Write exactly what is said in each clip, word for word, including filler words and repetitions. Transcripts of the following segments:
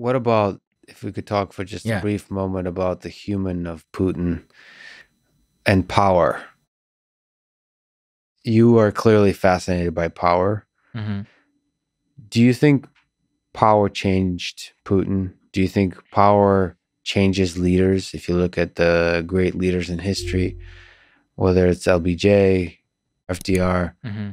What about, if we could talk for just yeah. a brief moment about the human of Putin and power? You are clearly fascinated by power. Mm-hmm. Do you think power changed Putin? Do you think power changes leaders? If you look at the great leaders in history, whether it's L B J, F D R, mm-hmm.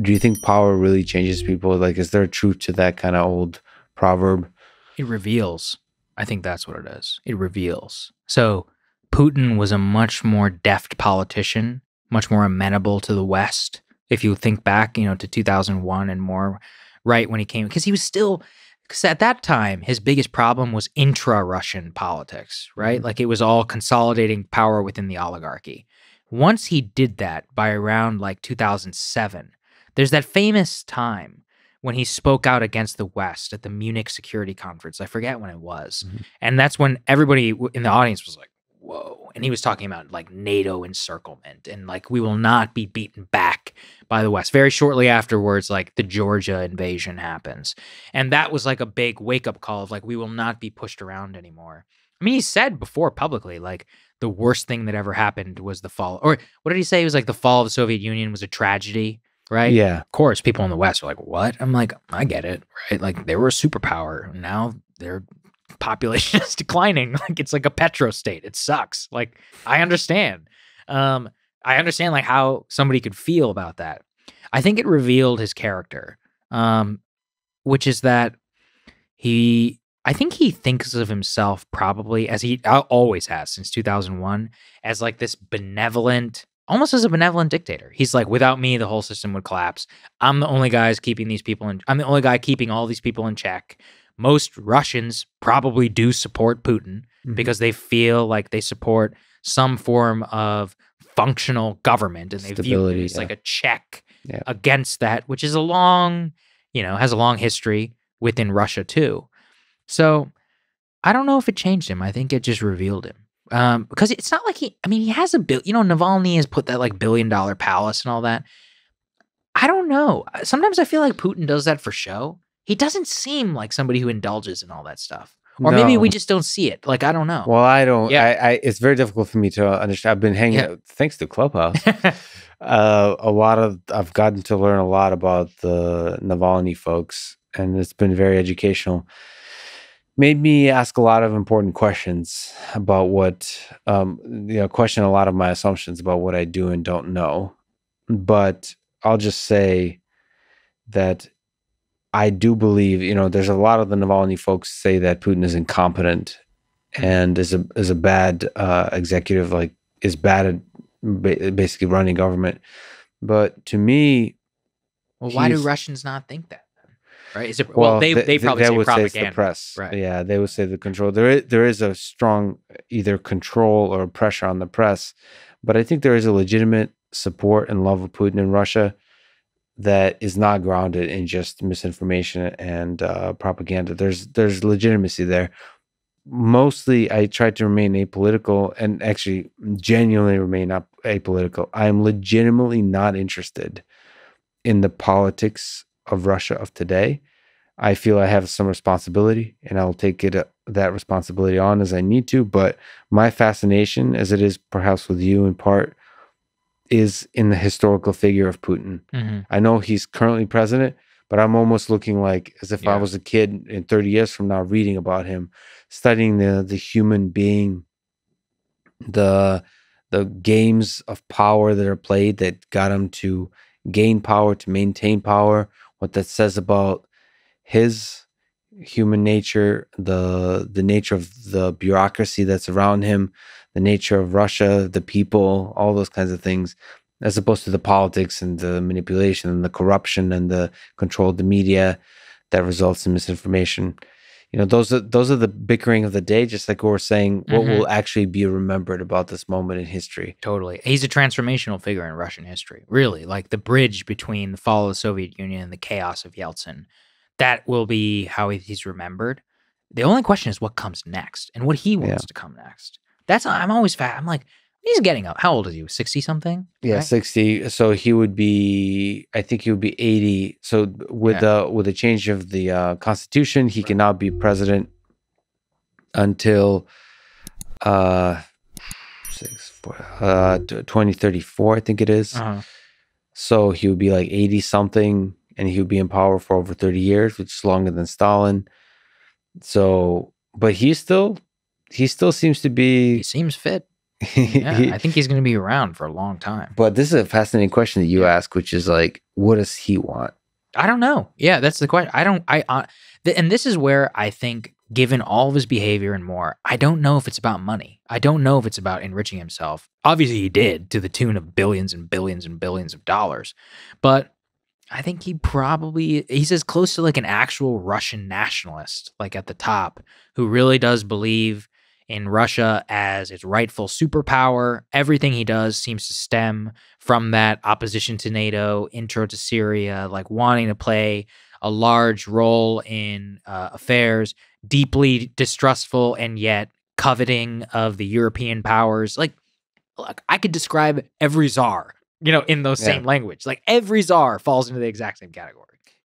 do you think power really changes people? Like, is there a truth to that kind of old proverb? It reveals. I think that's what it is. It reveals. So Putin was a much more deft politician, much more amenable to the West. If you think back, you know, to two thousand one and more, right when he came, because he was still, because at that time, his biggest problem was intra-Russian politics, right? Mm-hmm. Like, it was all consolidating power within the oligarchy. Once he did that by around like two thousand seven, there's that famous time when he spoke out against the West at the Munich Security Conference. I forget when it was. Mm-hmm. And that's when everybody in the audience was like, whoa. And he was talking about like NATO encirclement and like, we will not be beaten back by the West. Very shortly afterwards, like the Georgia invasion happens. And that was like a big wake-up call of like, we will not be pushed around anymore. I mean, he said before publicly, like, the worst thing that ever happened was the fall. Or what did he say? It was like the fall of the Soviet Union was a tragedy, right? Yeah. Of course, people in the West were like, what? I'm like, I get it, right? Like, they were a superpower. Now their population is declining. Like, it's like a petrostate. It sucks. Like, I understand. Um, I understand, like, how somebody could feel about that. I think it revealed his character, um, which is that he... I think he thinks of himself probably, as he always has since two thousand one, as like this benevolent, almost as a benevolent dictator. He's like, without me, the whole system would collapse. I'm the only guy keeping these people in, I'm the only guy keeping all these people in check. Most Russians probably do support Putin mm-hmm. because they feel like they support some form of functional government, and stability, they view it as yeah. like a check yeah. against that, which is a long, you know, has a long history within Russia too. So I don't know if it changed him. I think it just revealed him. Um, because it's not like he, I mean, he has a bill, you know, Navalny has put that like billion dollar palace and all that. I don't know. Sometimes I feel like Putin does that for show. He doesn't seem like somebody who indulges in all that stuff. Or no. maybe we just don't see it. Like, I don't know. Well, I don't, yeah. I, I, it's very difficult for me to understand. I've been hanging yeah. out, thanks to Clubhouse. uh, a lot of, I've gotten to learn a lot about the Navalny folks, and it's been very educational. Made me ask a lot of important questions about what, um, you know, question a lot of my assumptions about what I do and don't know. But I'll just say that I do believe, you know, there's a lot of the Navalny folks say that Putin is incompetent and is a, is a bad uh, executive, like is bad at basically running government. But to me... Well, why do Russians not think that? Right? Is it, well, well, they they, they probably they say would propaganda. Say it's the press. Right. Yeah, they would say the control. There is, there is a strong either control or pressure on the press, but I think there is a legitimate support and love of Putin in Russia that is not grounded in just misinformation and uh, propaganda. There's there's legitimacy there. Mostly, I tried to remain apolitical and actually genuinely remain ap apolitical. I am legitimately not interested in the politics of Russia of today. I feel I have some responsibility, and I'll take it uh, that responsibility on as I need to, but my fascination, as it is perhaps with you in part, is in the historical figure of Putin. Mm-hmm. I know he's currently president, but I'm almost looking like as if yeah. I was a kid in thirty years from now reading about him, studying the, the human being, the, the games of power that are played that got him to gain power, to maintain power, what that says about his human nature, the the nature of the bureaucracy that's around him, the nature of Russia, the people, all those kinds of things, as opposed to the politics and the manipulation and the corruption and the control of the media that results in misinformation. You know, those are, those are the bickering of the day, just like we were saying, mm-hmm. what will actually be remembered about this moment in history. Totally. He's a transformational figure in Russian history, really. Like the bridge between the fall of the Soviet Union and the chaos of Yeltsin. That will be how he's remembered. The only question is what comes next and what he wants yeah. to come next. That's, I'm always fat. I'm like, He's getting up. How old is he? sixty something? Yeah, right? sixty. So he would be, I think he would be eighty. So with yeah. uh, with the change of the uh, constitution, he cannot be president until uh, six, four, uh, twenty thirty-four, I think it is. Uh-huh. So he would be like eighty something, and he would be in power for over thirty years, which is longer than Stalin. So, but he still, he still seems to be... He seems fit. Yeah, I think he's going to be around for a long time. But this is a fascinating question that you ask, which is like, what does he want? I don't know. Yeah, that's the question. I don't, I, uh, th and this is where I think, given all of his behavior and more, I don't know if it's about money. I don't know if it's about enriching himself. Obviously he did, to the tune of billions and billions and billions of dollars. But I think he probably, he's as close to like an actual Russian nationalist, like at the top, who really does believe in Russia as its rightful superpower. Everything he does seems to stem from that opposition to NATO, intro to Syria, like wanting to play a large role in uh, affairs, deeply distrustful and yet coveting of the European powers. Like, look, I could describe every czar, you know, in those yeah. same language. Like every czar falls into the exact same category.